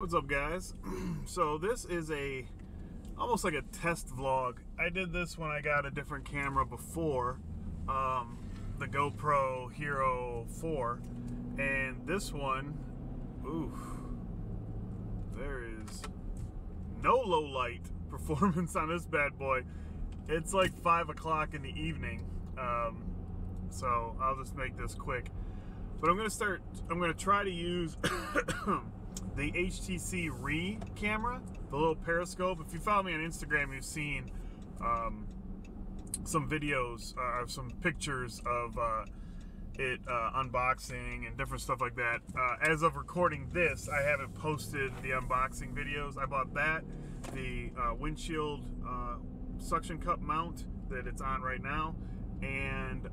What's up, guys? So this is almost like a test vlog. I did this when I got a different camera before, the GoPro Hero 4, and this one, oof, there is no low light performance on this bad boy. It's like 5 o'clock in the evening, so I'll just make this quick. But I'm gonna try to use the HTC Re camera, the little periscope. If you follow me on Instagram, you've seen some videos, some pictures of it unboxing and different stuff like that. As of recording this, I haven't posted the unboxing videos. I bought that, the windshield suction cup mount that it's on right now, and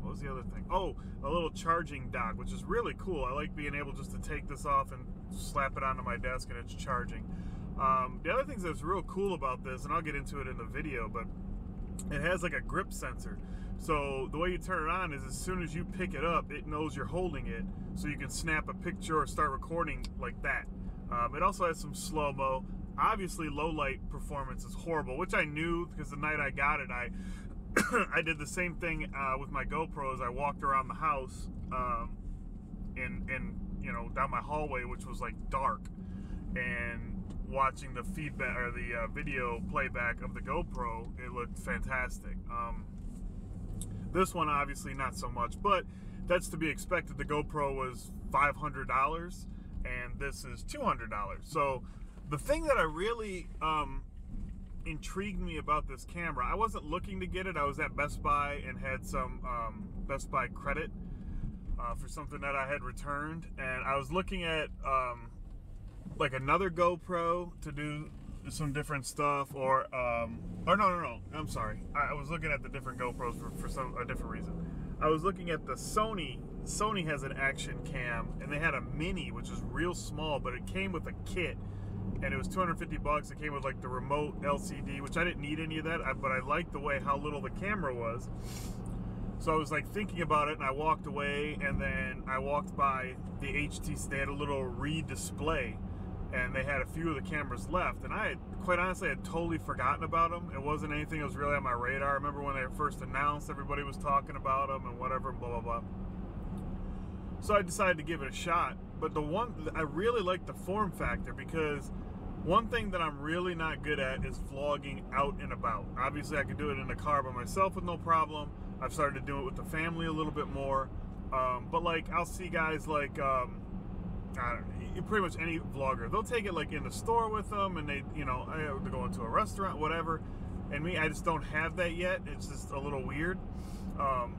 what was the other thing? Oh, a little charging dock, which is really cool. I like being able just to take this off and slap it onto my desk and it's charging. The other thing that's real cool about this, and I'll get into it in the video, but it has like a grip sensor. So the way you turn it on is as soon as you pick it up, it knows you're holding it, so you can snap a picture or start recording like that. It also has some slow-mo. Obviously, low light performance is horrible, which I knew because the night I got it, I did the same thing with my GoPros. I walked around the house and you know, down my hallway, which was like dark, and watching the feedback or the video playback of the GoPro, it looked fantastic. This one obviously not so much, but that's to be expected. The GoPro was $500 and this is $200. So the thing that I really intrigued me about this camera, I wasn't looking to get it. I was at Best Buy and had some Best Buy credit for something that I had returned, and I was looking at like another GoPro to do some different stuff, or no, I'm sorry, I was looking at the different GoPros for a different reason. I was looking at the Sony has an action cam, and they had a mini, which is real small, but it came with a kit. And it was 250 bucks. It came with like the remote LCD, which I didn't need any of that, but I liked the way how little the camera was. So I was like thinking about it, and I walked away, and then I walked by the HTC. They had a little Re display, and they had a few of the cameras left. And I had, quite honestly, I had totally forgotten about them. It wasn't anything that was really on my radar. I remember when they first announced, everybody was talking about them and whatever, blah, blah, blah. So I decided to give it a shot. But the one, I really like the form factor, because one thing that I'm really not good at is vlogging out and about. Obviously, I could do it in the car by myself with no problem. I've started to do it with the family a little bit more. But like, I'll see guys like, I don't know, pretty much any vlogger. They'll take it like in the store with them, and they, you know, they're going to a restaurant, whatever. And me, I just don't have that yet. It's just a little weird.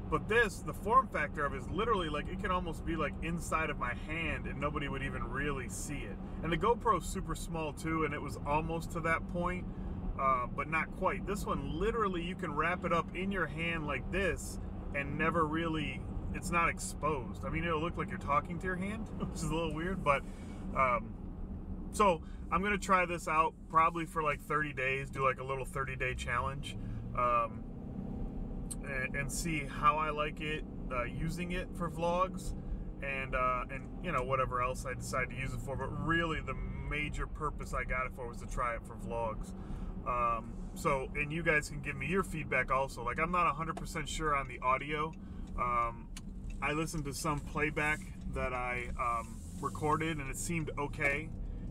But this, the form factor of it is literally like, it can almost be like inside of my hand and nobody would even really see it. And the GoPro is super small too, and it was almost to that point, but not quite. This one, literally you can wrap it up in your hand like this and never really, it's not exposed. I mean, it'll look like you're talking to your hand, which is a little weird, but so I'm gonna try this out probably for like 30 days, do like a little 30-day challenge. And see how I like it, using it for vlogs, and you know, whatever else I decide to use it for. But really, the major purpose I got it for was to try it for vlogs. And you guys can give me your feedback also. Like, I'm not 100% sure on the audio. I listened to some playback that I recorded, and it seemed okay.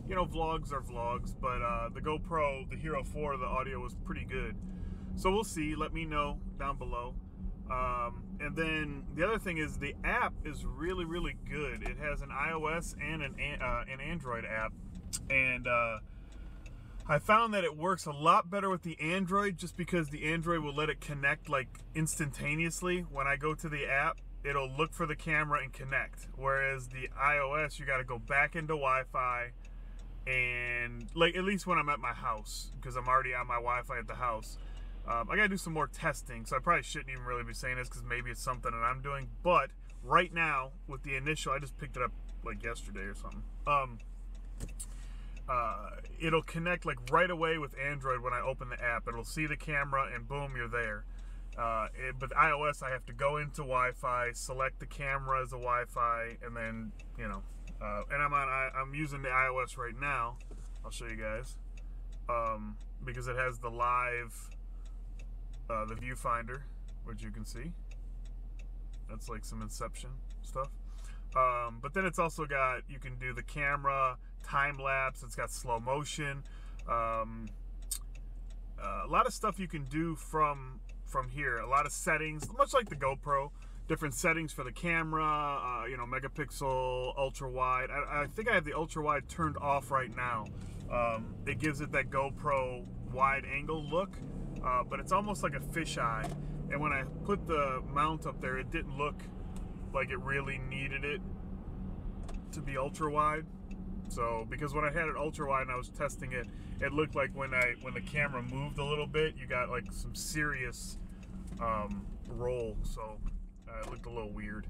You know, vlogs are vlogs, but the GoPro, the Hero 4, the audio was pretty good. So we'll see. Let me know down below. And then the other thing is the app is really, really good. It has an iOS and an Android app. And I found that it works a lot better with the Android, just because the Android will let it connect like instantaneously. When I go to the app, it'll look for the camera and connect. Whereas the iOS, you got to go back into Wi-Fi. And like, at least when I'm at my house, because I'm already on my Wi-Fi at the house. I gotta do some more testing, so I probably shouldn't even really be saying this, because maybe it's something that I'm doing, but right now, with the initial, I just picked it up like yesterday or something, it'll connect like right away with Android. When I open the app, it'll see the camera and boom, you're there. But iOS, I have to go into Wi-Fi, select the camera as a Wi-Fi, and then, you know, and I'm using the iOS right now. I'll show you guys because it has the live the viewfinder, which you can see. That's like some Inception stuff. But then it's also got, you can do the camera, time lapse, it's got slow motion, a lot of stuff you can do from here, a lot of settings, much like the GoPro, different settings for the camera, you know, megapixel, ultra wide. I think I have the ultra wide turned off right now. It gives it that GoPro wide angle look, but it's almost like a fisheye. And when I put the mount up there, it didn't look like it really needed it to be ultra wide. So because when I had it ultra wide and I was testing it, it looked like when the camera moved a little bit, you got like some serious roll. So it looked a little weird.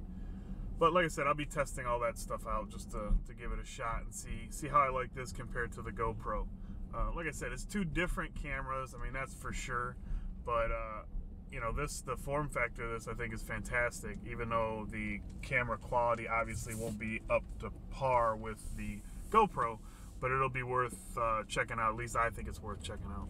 But like I said, I'll be testing all that stuff out just to give it a shot and see how I like this compared to the GoPro. Like I said, it's two different cameras. I mean, that's for sure. But you know, the form factor of this I think is fantastic, even though the camera quality obviously won't be up to par with the GoPro, but it'll be worth checking out. At least I think it's worth checking out.